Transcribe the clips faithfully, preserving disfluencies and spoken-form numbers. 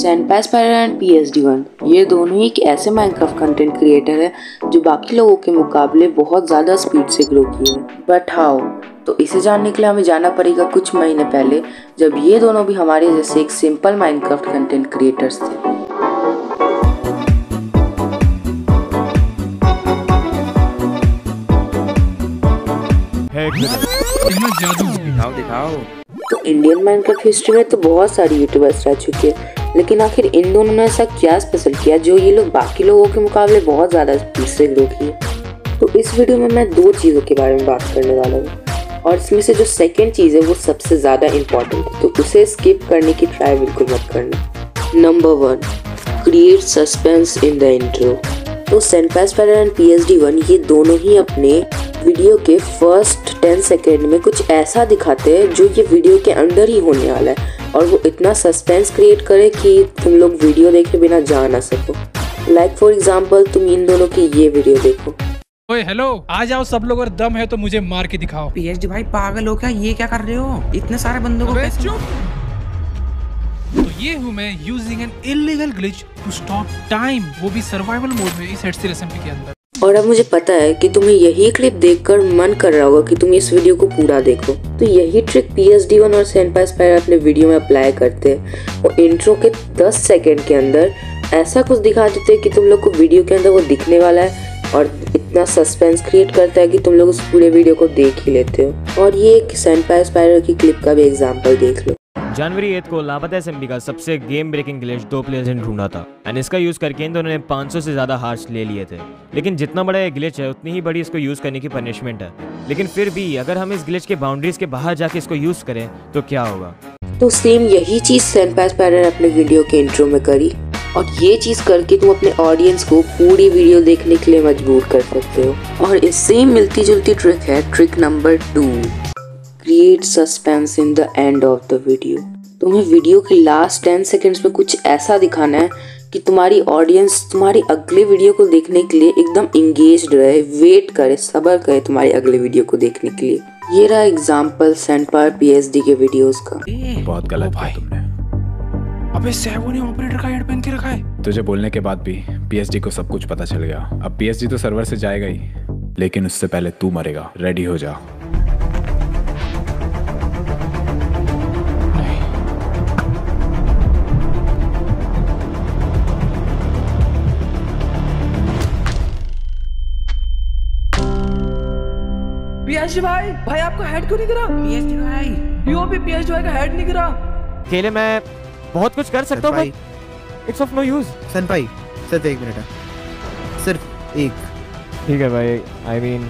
SenpaiSpider and P S D one ये दोनों ही एक ऐसे माइनक्राफ्ट कंटेंट क्रिएटर है जो बाकी लोगों के मुकाबले बहुत ज़्यादा स्पीड से ग्रो किए हैं। But how? तो इसे जानने के लिए हमें जाना पड़ेगा कुछ महीने पहले, जब ये दोनों भी हमारे जैसे एक सिंपल माइनक्राफ्ट कंटेंट क्रिएटर्स थे। जादू दिखाओ दिखाओ। तो इंडियन माइनक्राफ्ट हिस्ट्री में तो बहुत सारी यूट्यूबर्स रह चुके हैं, लेकिन आखिर इन दोनों ने ऐसा क्या स्पेशल किया जो ये लोग बाकी लोगों के मुकाबले बहुत ज़्यादा स्पीड से ग्रो किए। तो इस वीडियो में मैं दो चीज़ों के बारे में बात करने वाला हूँ, और इसमें से जो सेकंड चीज़ है वो सबसे ज़्यादा इम्पॉर्टेंट है, तो उसे स्किप करने की ट्राई बिल्कुल मत करना। Number one, create suspense in the intro. तो SenpaiSpider and P S D one ये दोनों ही अपने वीडियो के फर्स्ट टेन सेकेंड में कुछ ऐसा दिखाते हैं जो ये वीडियो के अंदर ही होने वाला है, और वो इतना सस्पेंस क्रिएट करे कि तुम लोग वीडियो देखे बिना जा ना सको। लाइक फॉर एग्जांपल तुम इन दोनों की ये वीडियो देखो। ओए हेलो, आ जाओ सब लोग, और दम है तो मुझे मार के दिखाओ। P S D भाई पागल हो क्या, ये क्या कर रहे हो इतने सारे बंदों को? तो ये हूँ मैं, using an illegal glitch to stop time, वो भी सर्वाइवल मोड में इस एडसी एसएमपी के अंदर। और अब मुझे पता है कि तुम्हें यही क्लिप देखकर मन कर रहा होगा कि तुम इस वीडियो को पूरा देखो। तो यही trick P S D one और SenpaiSpider अपने वीडियो में अप्लाई करते हैं, और इंट्रो के दस सेकंड के अंदर ऐसा कुछ दिखा देते हैं कि तुम लोग को वीडियो के अंदर वो दिखने वाला है, और इतना सस्पेंस क्रिएट करता है कि तुम लोग उस पूरे वीडियो को देख ही लेते हो। और ये एक SenpaiSpider की क्लिप का भी एग्जाम्पल देख लो। जनवरी आठ को लापता एसएमपी का सबसे गेम ब्रेकिंग ग्लिच दो प्लेयर्स ने ढूंढा था, एंड इसका यूज करके इन दोनों ने पाँच सौ से ज्यादा हार्ट्स ले लिए थे। लेकिन जितना बड़ा ये ग्लिच है उतनी ही बड़ी इसको यूज करने की पनिशमेंट है, लेकिन फिर भी अगर हम इस ग्लिच के बाउंड्रीज के बाहर जाके इसको यूज करें तो क्या होगा। तो सेम यही चीज SenpaiSpider अपने वीडियो के इंट्रो में करी, और ये चीज करके तुम अपने ऑडियंस को पूरी वीडियो देखने के लिए मजबूर कर सकते हो। और इससे मिलती जुलती ट्रिक है trick number two, create suspense in the end of the video. तुम्हें वीडियो के लास्ट टेन सेकेंड्स में कुछ ऐसा दिखाना है कि तुम्हारी ऑडियंस तुम्हारी अगले वीडियो को देखने के लिए एकदम इंगेज्ड रहे, वेट करे, सब्र करे तुम्हारी अगले वीडियो को देखने के लिए। ये रहा example SenpaiSpider P S D के वीडियोस का। बहुत गलत भाई तुमने, अबे सैबो ने ऑपरेटर का हेड पहन के रखा है। तुझे बोलने के बाद भी P S D को सब कुछ पता चल गया। अब P S D तो सर्वर से जाएगा ही, लेकिन उससे पहले तू मरेगा, रेडी हो जा। P S D भाई, भाई आपको हेड क्यों नहीं गिरा? P S D भाई, P O P P S D भाई का हेड नहीं गिरा। अकेले मैं बहुत कुछ कर सकता हूँ भाई। It's of no use। सेनपाई, सिर्फ एक मिनट है, सिर्फ एक। ठीक है भाई, I mean,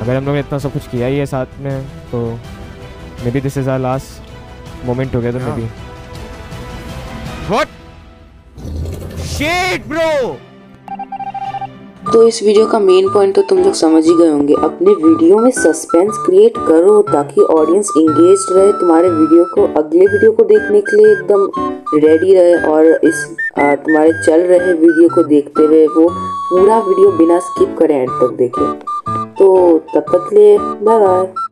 अगर हम लोग ने इतना सब कुछ किया ही है साथ में, तो maybe this is our last moment together maybe। What? Shit bro! तो इस वीडियो का मेन पॉइंट तो तुम लोग समझ ही गए होंगे। अपने वीडियो में सस्पेंस क्रिएट करो ताकि ऑडियंस इंगेज रहे तुम्हारे वीडियो को, अगले वीडियो को देखने के लिए एकदम रेडी रहे, और इस आ, तुम्हारे चल रहे वीडियो को देखते हुए वो पूरा वीडियो बिना स्किप करे एंड तक देखे। तो तब तक के लिए बाय बाय।